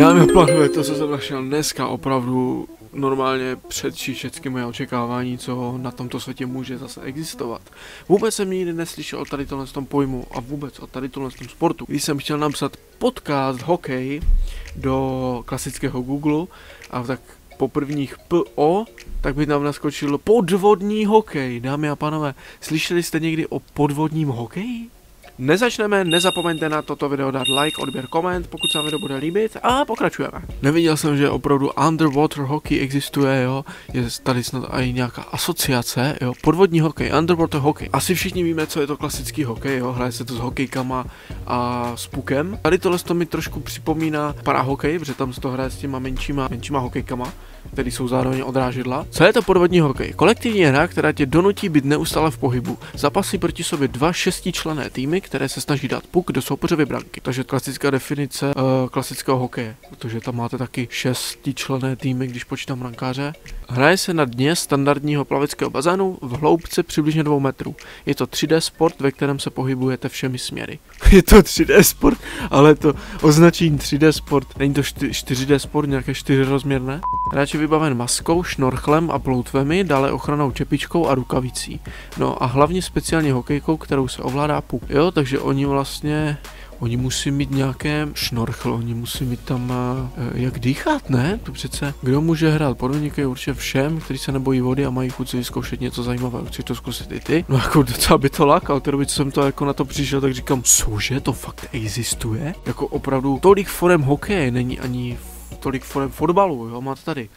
Já mi oplachuje to, co jsem našel dneska, opravdu normálně předčí všechny moje očekávání, co na tomto světě může zase existovat. Vůbec jsem nikdy neslyšel o tady tohle tom pojmu a vůbec o tady tohle tom sportu. Když jsem chtěl napsat podcast hokej do klasického Google a tak po prvních PO, tak by nám naskočilo podvodní hokej. Dámy a pánové, slyšeli jste někdy o podvodním hokeji? Než začneme, nezapomeňte na toto video dát like, odběr, koment, pokud se vám video bude líbit, a pokračujeme. Neviděl jsem, že opravdu underwater hockey existuje, jo, je tady snad i nějaká asociace, jo, podvodní hokej, underwater hockey. Asi všichni víme, co je to klasický hokej, jo, hraje se to s hokejkama a s pukem. Tady tohle to mi trošku připomíná parahokej, protože tam se to hraje s těma menšíma hokejkama, které jsou zároveň odrážidla. Co je to podvodní hokej? Kolektivní hra, která tě donutí být neustále v pohybu. Zapasí proti sobě dva šestičlenné týmy, které se snaží dát puk do soupeřovy branky. Takže klasická definice klasického hokeje, protože tam máte taky šestičlenné týmy, když počítám brankáře. Hraje se na dně standardního plaveckého bazénu v hloubce přibližně 2 metrů. Je to 3D sport, ve kterém se pohybujete všemi směry. Je to 3D sport, ale to označení 3D sport. Není to 4D sport, nějaké 4rozměrné? Hráč je vybaven maskou, šnorchlem a ploutvemi, dále ochranou čepičkou a rukavicí. No a hlavně speciálně hokejkou, kterou se ovládá puk. Jo, takže oni musí mít nějaké šnorchl, oni musí mít tam jak dýchat, ne? To přece, kdo může hrát podvodník je určitě všem, kteří se nebojí vody a mají chuť si vyzkoušet něco zajímavého. Chceš to zkusit i ty? No jako docela by to lákal, té doby, co jsem to jako na to přišel, tak říkám, cože, to fakt existuje? Jako opravdu tolik forem hokeje, není ani tolik forem fotbalu, jo, máte tady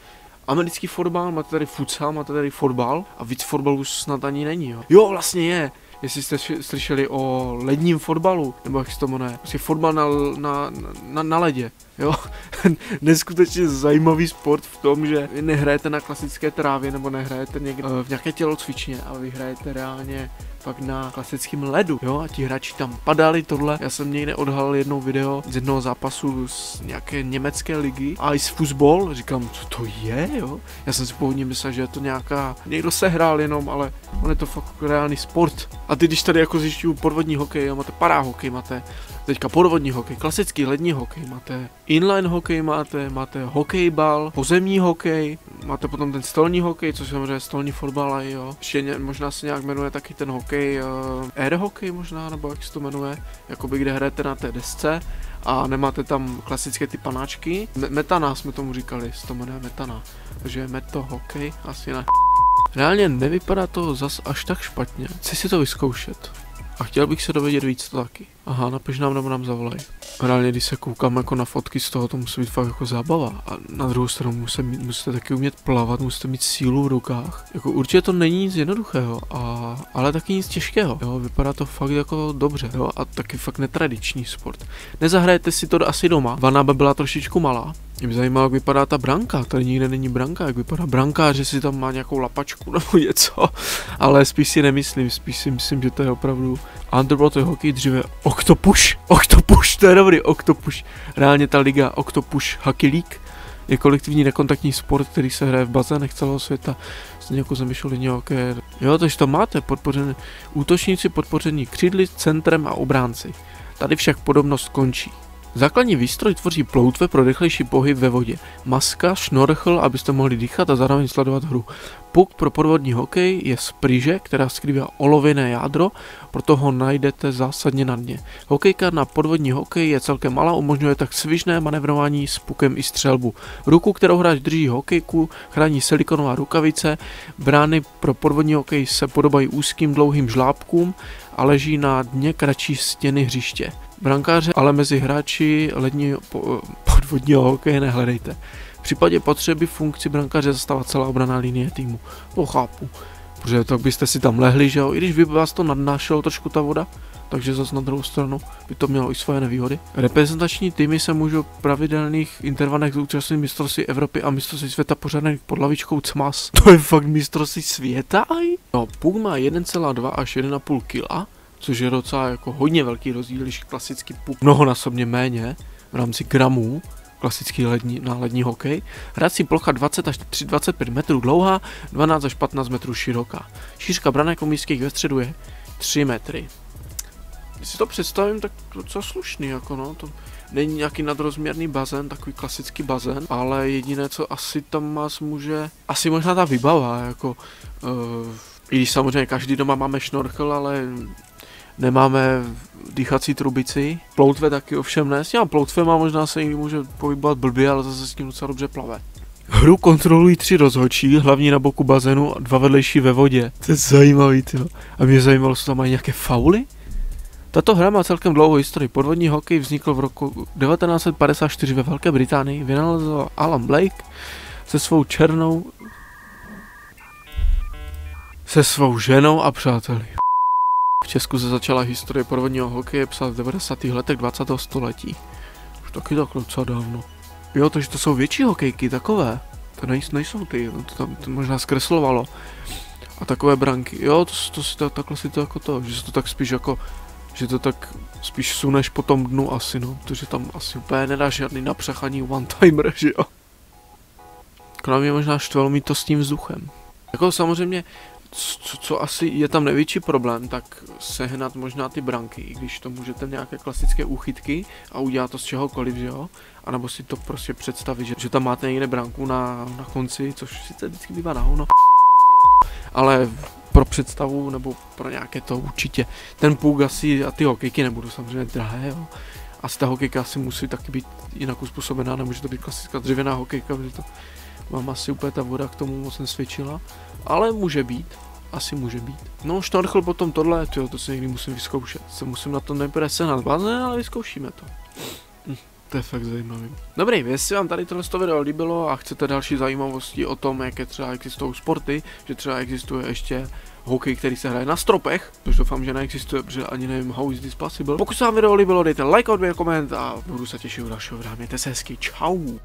americký fotbal, máte tady futsal, máte tady fotbal a víc fotbalu snad ani není, jo. Jo, vlastně je. Jestli jste slyšeli o ledním fotbalu, nebo jak se to jmenuje, prostě fotbal na ledě, jo, neskutečně zajímavý sport v tom, že vy nehrajete na klasické trávě, nebo nehrajete někde v nějaké tělocvičně, ale vy hrajete reálně pak na klasickém ledu, jo, a ti hráči tam padali tohle. Já jsem někde odhalil jedno video z jednoho zápasu z nějaké německé ligy a i z fotbal, říkám, co to je, jo, já jsem si původně myslel, že je to někdo se hrál jenom, ale on je to fakt reálný sport. A ty když tady jako zjišťuju podvodní hokej, jo, máte paráhokej, máte teďka podvodní hokej, klasický lední hokej, máte inline hokej, máte hokejbal, pozemní hokej, máte potom ten stolní hokej, což samozřejmě stolní fotbal, jo. Ještě možná se nějak jmenuje taky ten hokej, air hokej možná, nebo jak se to jmenuje, jakoby kde hrajete na té desce a nemáte tam klasické ty panáčky. Metana jsme tomu říkali, se to jmenuje metana, takže meto hokej, asi ne. Reálně nevypadá to zas až tak špatně, chci si to vyzkoušet. A chtěl bych se dovědět víc to taky. Aha, napiš nám nebo nám zavolej. Reálně, když se koukám jako na fotky z toho, to musí být fakt jako zábava. A na druhou stranu musíte taky umět plavat, musíte mít sílu v rukách. Jako určitě to není nic jednoduchého, ale taky nic těžkého. Jo, vypadá to fakt jako dobře, jo, a taky fakt netradiční sport. Nezahrajete si to asi doma, vana by byla trošičku malá. Mě by zajímalo, jak vypadá ta branka, tady nikde není branka, jak vypadá branka, že si tam má nějakou lapačku nebo něco, ale spíš si nemyslím, spíš si myslím, že to je opravdu underwater hokej, dříve Octopush, to je dobrý, Octopush, reálně ta liga Octopush Hockey League je kolektivní nekontaktní sport, který se hraje v bazénech celého světa, stejně jako jsem vyšel nějaké, jo, takže to máte, podpořené útočníci, podpoření křídly, centrem a obránci, tady však podobnost končí. Základní výstroj tvoří ploutve pro rychlejší pohyb ve vodě, maska, šnorchl, abyste mohli dýchat a zároveň sledovat hru. Puk pro podvodní hokej je spryže, která skrývá olověné jádro, proto ho najdete zásadně na dně. Hokejka na podvodní hokej je celkem malá, umožňuje tak svižné manevrování s pukem i střelbu. Ruku, kterou hráč drží hokejku, chrání silikonová rukavice, brány pro podvodní hokej se podobají úzkým dlouhým žlábkům a leží na dně kratší stěny hřiště. Brankáře ale mezi hráči ledního podvodního hokeje nehledejte. V případě potřeby funkci brankáře zastává celá obranná linie týmu. To chápu, protože tak byste si tam lehli, že jo, i když by vás to nadnášelo trošku ta voda, takže zase na druhou stranu by to mělo i svoje nevýhody. Reprezentační týmy se můžou v pravidelných intervalech zúčastnit mistrovství Evropy a mistrovství světa pořádaných pod lavičkou CMAS. To je fakt mistrovství světa? No, puk má 1,2 až 1,5 kg. Což je docela jako hodně velký rozdíl, když klasický puk mnohonásobně méně v rámci gramů, klasický lední hokej. Hrací plocha 20 až 25 metrů dlouhá, 12 až 15 metrů široká. Šířka branek umístěných ve středu je 3 metry. Když si to představím, tak docela slušný, jako no, to Není nějaký nadrozměrný bazén, takový klasický bazén, ale jediné, co asi tam Mas může, asi možná ta výbava, jako, i když samozřejmě každý doma máme šnorkel, ale nemáme dýchací trubici. Ploutve taky ovšem ne, s těma ploutvema možná se jim může pohybovat blbě, ale zase s tím docela dobře plave. Hru kontrolují 3 rozhodčí, hlavní na boku bazénu a 2 vedlejší ve vodě. To je zajímavý, tyjo. A mě zajímalo, co tam mají nějaké fauly? Tato hra má celkem dlouhou historii. Podvodní hokej vznikl v roku 1954 ve Velké Británii, vynalezl Alan Blake se svou ženou a přáteli. V Česku se začala historie podvodního hokeje psát v 90. letech 20. století. Už taky takhle docela dávno. Jo, takže to jsou větší hokejky, takové. To nejsou ty, to tam to možná zkreslovalo. A takové branky, jo, takhle si to, že se to tak spíš jako, že to tak spíš suneš po tom dnu asi, no, protože tam asi úplně nedáš žádný napřeh ani one-timer, že jo. Kromě možná štvalo mít to s tím vzduchem. Jako samozřejmě, co asi je tam největší problém, tak sehnat možná ty branky, i když to můžete nějaké klasické úchytky a udělat to z čehokoliv, že jo? A nebo si to prostě představit, že tam máte někde branku na konci, což sice vždycky bývá na hovno, ale pro představu nebo pro nějaké to určitě. Ten puk asi a ty hokejky nebudou samozřejmě drahé, jo? Asi ta hokejka asi musí taky být jinak uspůsobená, nemůže to být klasická dřevěná hokejka, protože to mám asi úplně ta voda k tomu moc nesvědčila, ale může být, asi může být. No šnorchl potom tohle, tyjo, to si někdy musím vyzkoušet, se musím na to nejprve sehnat bazén, ale vyzkoušíme to. To je fakt zajímavý. Dobrý, jestli vám tady tohle video líbilo a chcete další zajímavosti o tom, jaké třeba existují sporty, že třeba existuje ještě hokej, který se hraje na stropech, což doufám, že neexistuje, protože ani nevím, how is this possible. Pokud se vám video líbilo, dejte like, odběr, koment a budu se těšit u dalšího videa. Mějte se hezky, čau.